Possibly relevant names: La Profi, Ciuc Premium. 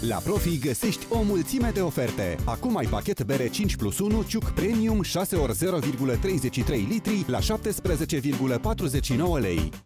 La Profi găsești o mulțime de oferte. Acum ai pachet bere 5+1 Ciuc Premium 6 ori 0,33 litri la 17,49 lei.